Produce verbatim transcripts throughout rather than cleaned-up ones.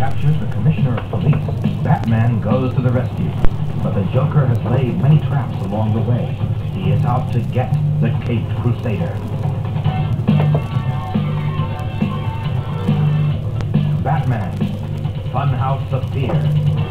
captures the Commissioner of Police, Batman goes to the rescue. But the Joker has laid many traps along the way. He is out to get the Caped Crusader. Batman, Funhouse of Fear.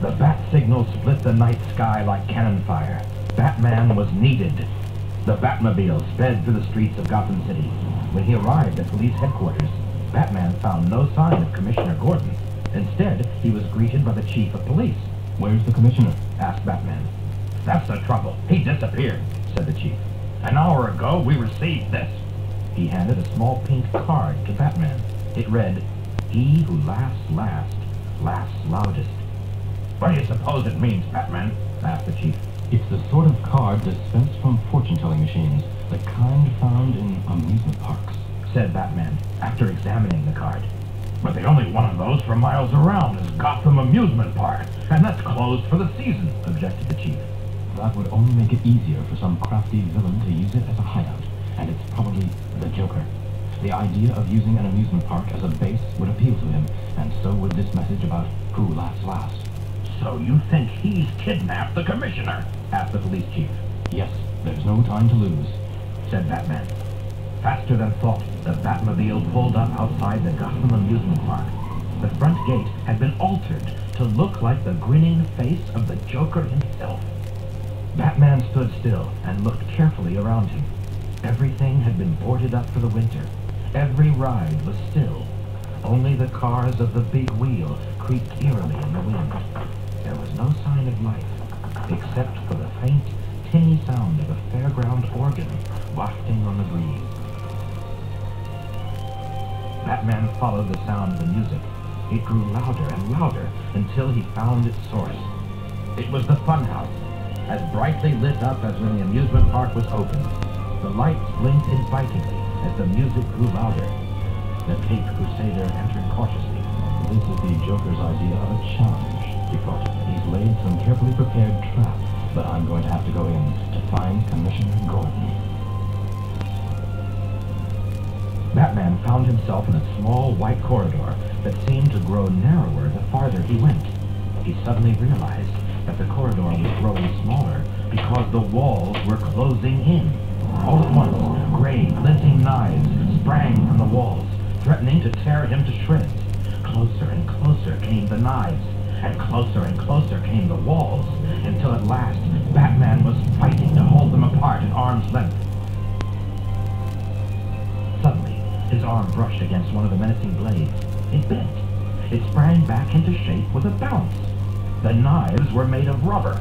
The bat signal split the night sky like cannon fire. Batman was needed. The Batmobile sped through the streets of Gotham City. When he arrived at police headquarters, Batman found no sign of Commissioner Gordon. Instead, he was greeted by the chief of police. "Where's the commissioner?" asked Batman. "That's the trouble. He disappeared," said the chief. "An hour ago, we received this." He handed a small pink card to Batman. It read, "He who laughs last, laughs loudest." "What do you suppose it means, Batman?" asked the chief. "It's the sort of card dispensed from fortune-telling machines, the kind found in amusement parks," said Batman after examining the card. "But the only one of those for miles around is Gotham Amusement Park, and that's closed for the season," objected the chief. "That would only make it easier for some crafty villain to use it as a hideout, and it's probably the Joker. The idea of using an amusement park as a base would appeal to him, and so would this message about who laughs last." "So you think he's kidnapped the commissioner?" asked the police chief. "Yes, there's no time to lose," said Batman. Faster than thought, the Batmobile pulled up outside the Gotham Amusement Park. The front gate had been altered to look like the grinning face of the Joker himself. Batman stood still and looked carefully around him. Everything had been boarded up for the winter. Every ride was still. Only the cars of the big wheel creaked eerily in the wind. There was no sign of life, except for the faint, tinny sound of a fairground organ wafting on the breeze. Batman followed the sound of the music. It grew louder and louder until he found its source. It was the funhouse, as brightly lit up as when the amusement park was opened. The lights blinked invitingly as the music grew louder. The Caped Crusader entered cautiously. "This is the Joker's idea of a challenge," he thought. "He's laid some carefully prepared trap, but I'm going to have to go in to find Commissioner Gordon." Batman found himself in a small white corridor that seemed to grow narrower the farther he went. He suddenly realized that the corridor was growing smaller because the walls were closing in. All at once, gray, glinting knives sprang from the walls, threatening to tear him to shreds. Closer and closer came the knives, and closer and closer came the walls, until at last Batman was fighting to hold them apart at arm's length. His arm brushed against one of the menacing blades. It bent. It sprang back into shape with a bounce. The knives were made of rubber.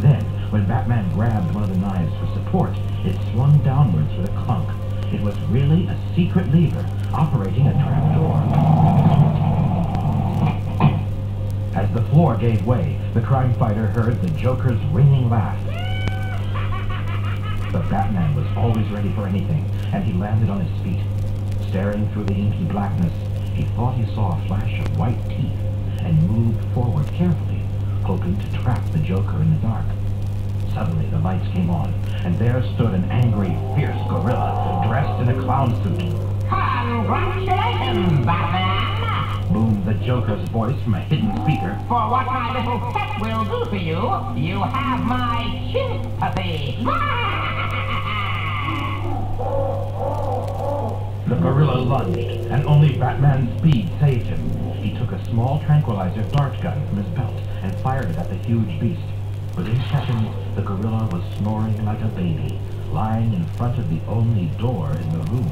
Then, when Batman grabbed one of the knives for support, it swung downwards with a clunk. It was really a secret lever operating a trapdoor. As the floor gave way, the crime fighter heard the Joker's ringing laugh. But Batman was always ready for anything, and he landed on his feet. Staring through the inky blackness, he thought he saw a flash of white teeth and moved forward carefully, hoping to trap the Joker in the dark. Suddenly, the lights came on, and there stood an angry, fierce gorilla dressed in a clown suit. "Congratulations, Batman!" boomed the Joker's voice from a hidden speaker. "For what my little pet will do for you, you have my sympathy!" The gorilla lunged, and only Batman's speed saved him. He took a small tranquilizer dart gun from his belt and fired it at the huge beast. Within seconds, the gorilla was snoring like a baby, lying in front of the only door in the room.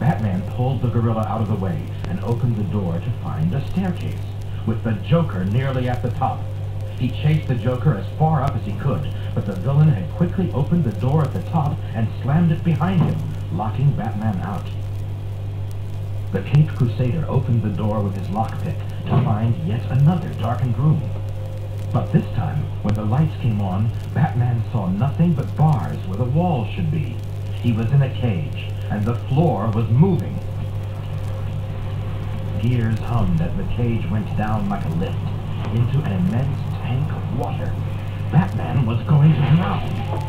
Batman pulled the gorilla out of the way and opened the door to find a staircase, with the Joker nearly at the top. He chased the Joker as far up as he could, but the villain had quickly opened the door at the top and slammed it behind him, locking Batman out. The Caped Crusader opened the door with his lockpick to find yet another darkened room. But this time, when the lights came on, Batman saw nothing but bars where the wall should be. He was in a cage, and the floor was moving. Gears hummed as the cage went down like a lift. into an immense tank of water. Batman was going to drown.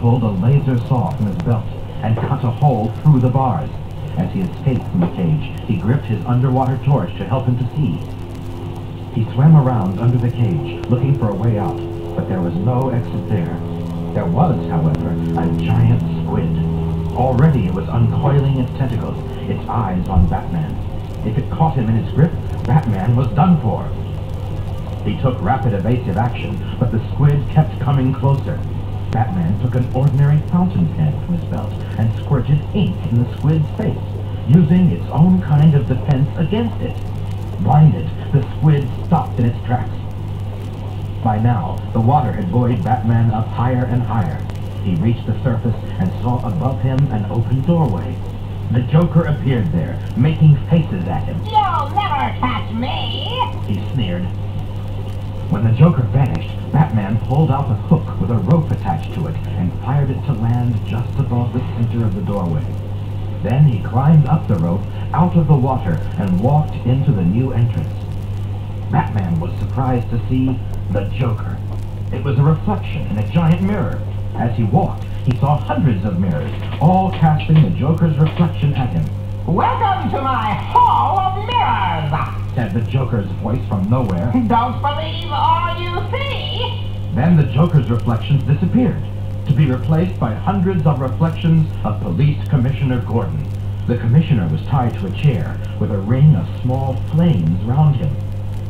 Pulled a laser saw from his belt and cut a hole through the bars. As he escaped from the cage, he gripped his underwater torch to help him to see. He swam around under the cage, looking for a way out, but there was no exit there. There was, however, a giant squid. Already it was uncoiling its tentacles, its eyes on Batman. If it caught him in its grip, Batman was done for. He took rapid evasive action, but the squid kept coming closer. Batman took an ordinary fountain pen from his belt and squirted ink in the squid's face, using its own kind of defense against it. Blinded, the squid stopped in its tracks. By now, the water had buoyed Batman up higher and higher. He reached the surface and saw above him an open doorway. The Joker appeared there, making faces at him. "You'll never catch me!" he sneered. When the Joker vanished, Batman pulled out a hook with a rope attached to it and fired it to land just above the center of the doorway. Then he climbed up the rope, out of the water, and walked into the new entrance. Batman was surprised to see the Joker. It was a reflection in a giant mirror. As he walked, he saw hundreds of mirrors, all casting the Joker's reflection at him. "Welcome to my Hall of Mirrors," said the Joker's voice from nowhere. "Don't believe all you see." Then the Joker's reflections disappeared, to be replaced by hundreds of reflections of Police Commissioner Gordon. The commissioner was tied to a chair with a ring of small flames round him.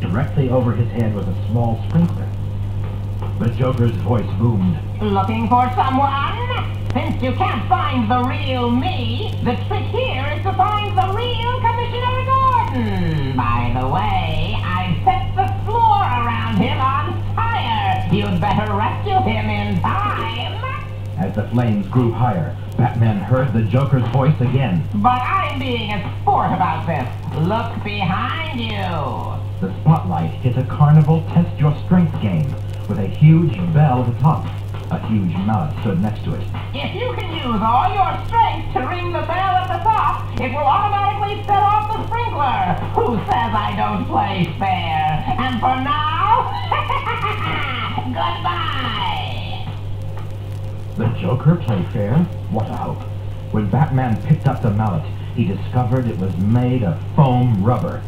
Directly over his head was a small sprinkler. The Joker's voice boomed. "Looking for someone? Since you can't find the real me, the trick here is to find the real Commissioner Gordon. By the way, I've set the floor around him on fire. You'd better rescue him in time." As the flames grew higher, Batman heard the Joker's voice again. "But I'm being a sport about this. Look behind you." The spotlight hit a carnival test your strength game with a huge bell at the top. A huge mallet stood next to it. "If you can use all your strength to ring the bell at the top, it will automatically set off the sprinkler. Who says I don't play fair? And for now, goodbye." The Joker played fair? What a hope. When Batman picked up the mallet, he discovered it was made of foam rubber.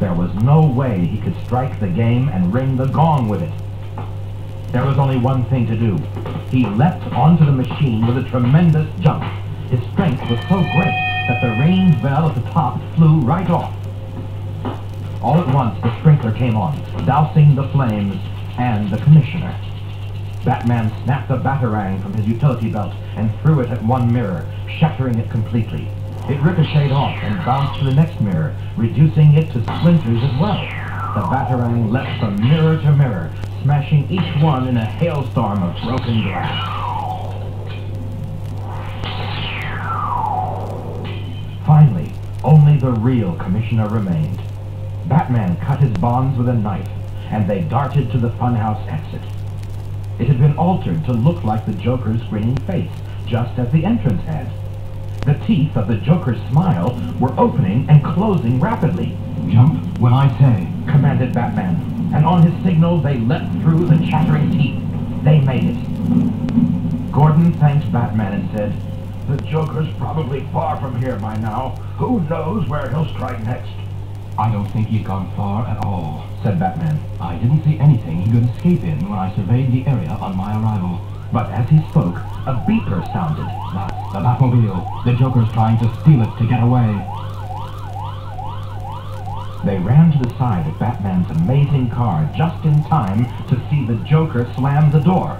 There was no way he could strike the game and ring the gong with it. There was only one thing to do. He leapt onto the machine with a tremendous jump. His strength was so great that the range bell at the top flew right off. All at once, the sprinkler came on, dousing the flames and the commissioner. Batman snapped a Batarang from his utility belt and threw it at one mirror, shattering it completely. It ricocheted off and bounced to the next mirror, reducing it to splinters as well. The Batarang leapt from mirror to mirror, smashing each one in a hailstorm of broken glass. Finally, only the real commissioner remained. Batman cut his bonds with a knife, and they darted to the funhouse exit. It had been altered to look like the Joker's grinning face, just as the entrance had. The teeth of the Joker's smile were opening and closing rapidly. "Jump when I say," commanded Batman. And on his signal, they leapt through the chattering teeth. They made it. Gordon thanked Batman and said, "The Joker's probably far from here by now. Who knows where he'll strike next?" "I don't think he's gone far at all," said Batman. "I didn't see anything he could escape in when I surveyed the area on my arrival." But as he spoke, a beeper sounded. "That's the Batmobile. The Joker's trying to steal it to get away." They ran to the side of Batman's amazing car just in time to see the Joker slam the door.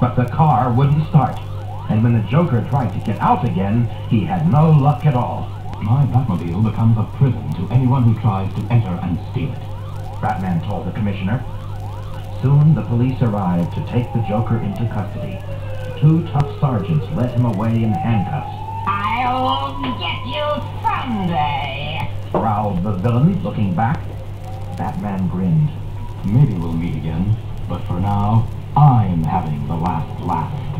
But the car wouldn't start, and when the Joker tried to get out again, he had no luck at all. "My Batmobile becomes a prison to anyone who tries to enter and steal it," Batman told the commissioner. Soon the police arrived to take the Joker into custody. Two tough sergeants led him away in handcuffs. "I'll get you someday," growled the villain, looking back. Batman grinned. "Maybe we'll meet again, but for now, I'm having the last laugh."